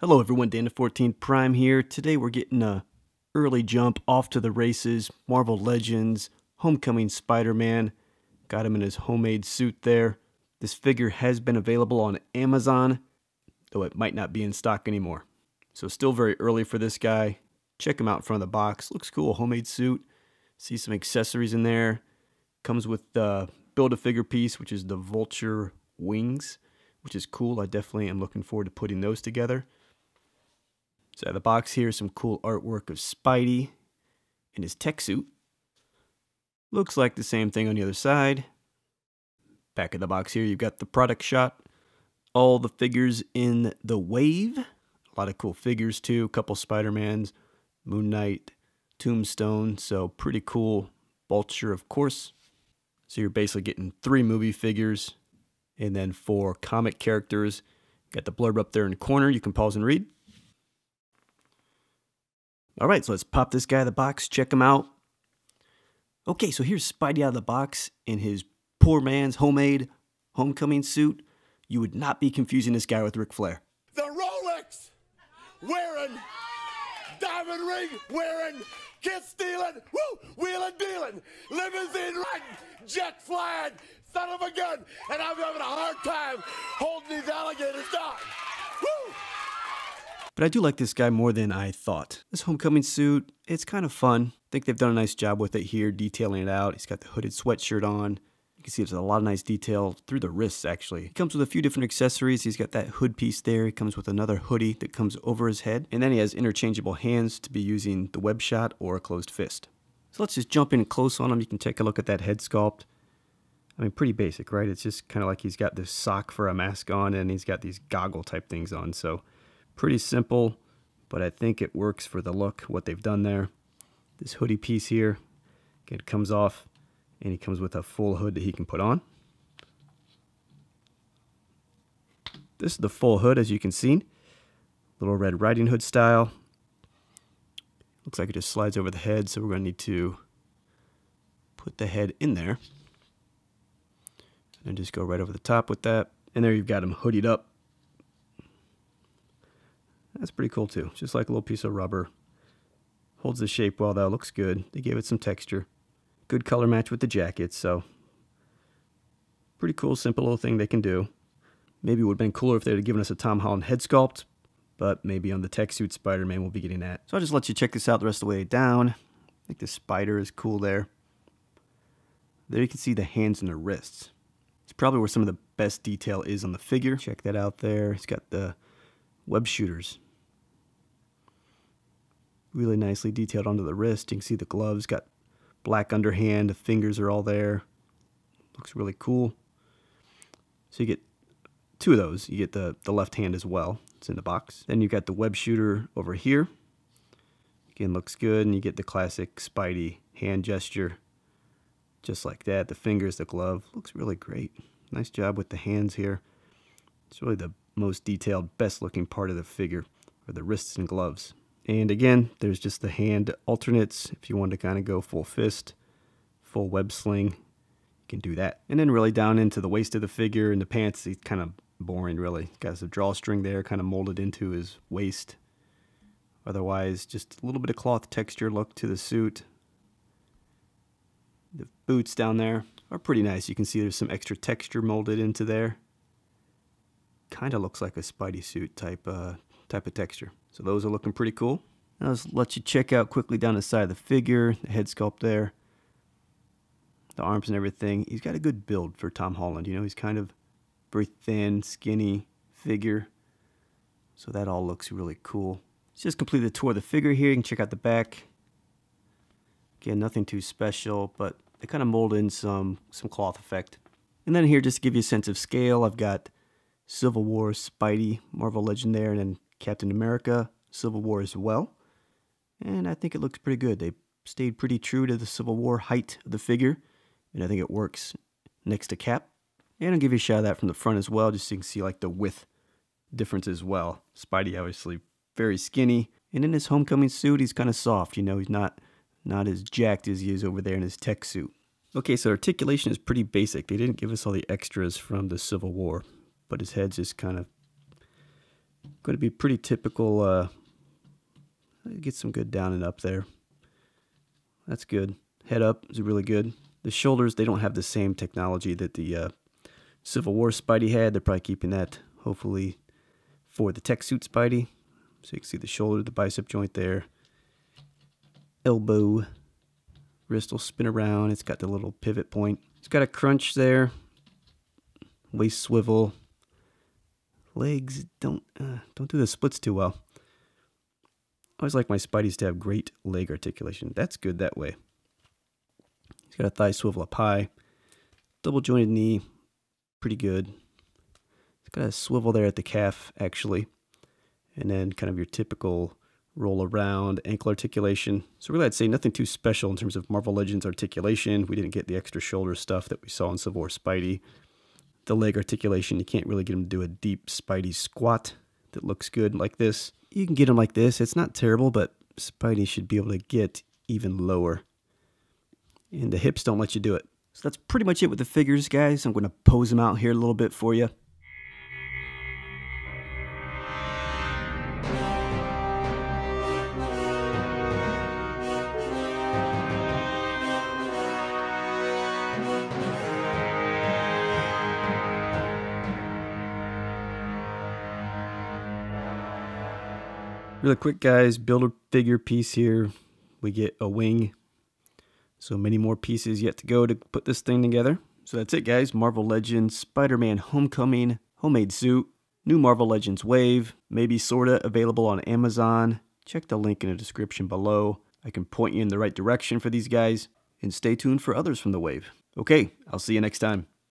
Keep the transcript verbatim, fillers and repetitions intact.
Hello everyone, Dan fourteenth Prime here. Today we're getting a early jump off to the races, Marvel Legends, Homecoming Spider-Man. Got him in his homemade suit there. This figure has been available on Amazon, though it might not be in stock anymore. So still very early for this guy. Check him out in front of the box. Looks cool, homemade suit. See some accessories in there. Comes with the Build-A-Figure piece, which is the Vulture wings, which is cool. I definitely am looking forward to putting those together. So out of the box here, some cool artwork of Spidey in his tech suit. Looks like the same thing on the other side. Back of the box here, you've got the product shot. All the figures in the wave. A lot of cool figures too. A couple Spider-Mans, Moon Knight, Tombstone. So pretty cool. Vulture, of course. So you're basically getting three movie figures and then four comic characters. Got the blurb up there in the corner. You can pause and read. All right, so let's pop this guy out of the box, check him out. Okay, so here's Spidey out of the box in his poor man's homemade homecoming suit. You would not be confusing this guy with Ric Flair. The Rolex wearing, diamond ring wearing, kiss stealing, woo, wheeling dealing, limousine riding, jet flying, son of a gun, and I'm having a hard time holding these alligators down. Woo! But I do like this guy more than I thought. This homecoming suit, it's kind of fun. I think they've done a nice job with it here, detailing it out. He's got the hooded sweatshirt on. You can see there's a lot of nice detail through the wrists, actually. He comes with a few different accessories. He's got that hood piece there. He comes with another hoodie that comes over his head. And then he has interchangeable hands to be using the web shot or a closed fist. So let's just jump in close on him. You can take a look at that head sculpt. I mean, pretty basic, right? It's just kind of like he's got this sock for a mask on, and he's got these goggle type things on, so... pretty simple, but I think it works for the look, what they've done there. This hoodie piece here, it comes off, and he comes with a full hood that he can put on. This is the full hood, as you can see. Little Red Riding Hood style. Looks like it just slides over the head, so we're going to need to put the head in there. And just go right over the top with that. And there you've got him hoodied up. That's pretty cool too, just like a little piece of rubber. Holds the shape well though, looks good. They gave it some texture. Good color match with the jacket, so pretty cool, simple little thing they can do. Maybe it would have been cooler if they would have given us a Tom Holland head sculpt, but maybe on the tech suit Spider-Man we'll be getting that. So I'll just let you check this out the rest of the way down. I think the spider is cool there. There you can see the hands and the wrists. It's probably where some of the best detail is on the figure. Check that out there. It's got the web shooters. Really nicely detailed onto the wrist. You can see the gloves, got black underhand, the fingers are all there. Looks really cool. So you get two of those. You get the, the left hand as well. It's in the box. Then you've got the web shooter over here. Again, looks good, and you get the classic Spidey hand gesture. Just like that. The fingers, the glove. Looks really great. Nice job with the hands here. It's really the most detailed, best looking part of the figure are the wrists and gloves. And again, there's just the hand alternates. If you want to kind of go full fist, full web sling, you can do that. And then really down into the waist of the figure and the pants, it's kind of boring really. Got some drawstring there kind of molded into his waist. Otherwise, just a little bit of cloth texture look to the suit. The boots down there are pretty nice. You can see there's some extra texture molded into there. Kind of looks like a Spidey suit type uh, type of texture. So those are looking pretty cool. Now let's let you check out quickly down the side of the figure, the head sculpt there, the arms and everything. He's got a good build for Tom Holland. You know, he's kind of very thin, skinny figure. So that all looks really cool. Let's just complete the tour of the figure here. You can check out the back. Again, nothing too special, but they kind of mold in some, some cloth effect. And then here, just to give you a sense of scale, I've got Civil War, Spidey, Marvel Legend there, and then Captain America, Civil War as well. And I think it looks pretty good. They stayed pretty true to the Civil War height of the figure, and I think it works next to Cap. And I'll give you a shot of that from the front as well, just so you can see like the width difference as well. Spidey obviously very skinny, and in his homecoming suit he's kind of soft, you know, he's not, not as jacked as he is over there in his tech suit. Okay, so articulation is pretty basic. They didn't give us all the extras from the Civil War. But his head's just kind of Going to be pretty typical. Uh, get some good down and up there. That's good. Head up is really good. The shoulders, they don't have the same technology that the uh, Civil War Spidey had. They're probably keeping that, hopefully, for the tech suit Spidey. So you can see the shoulder, the bicep joint there. Elbow. Wrist will spin around. It's got the little pivot point. It's got a crunch there. Waist swivel. Legs don't uh, don't do the splits too well. I always like my Spideys to have great leg articulation. That's good that way. He's got a thigh swivel up high. Double jointed knee. Pretty good. It's got a swivel there at the calf, actually. And then kind of your typical roll around ankle articulation. So really I'd say nothing too special in terms of Marvel Legends articulation. We didn't get the extra shoulder stuff that we saw in Civil War Spidey. The leg articulation, you can't really get him to do a deep Spidey squat that looks good like this. You can get him like this. It's not terrible, but Spidey should be able to get even lower. And the hips don't let you do it. So that's pretty much it with the figures, guys. I'm going to pose them out here a little bit for you. Really quick, guys, build a figure piece here. We get a wing. So many more pieces yet to go to put this thing together. So that's it, guys. Marvel Legends, Spider-Man Homecoming, homemade suit, new Marvel Legends wave, maybe sorta available on Amazon. Check the link in the description below. I can point you in the right direction for these guys. And stay tuned for others from the wave. Okay, I'll see you next time.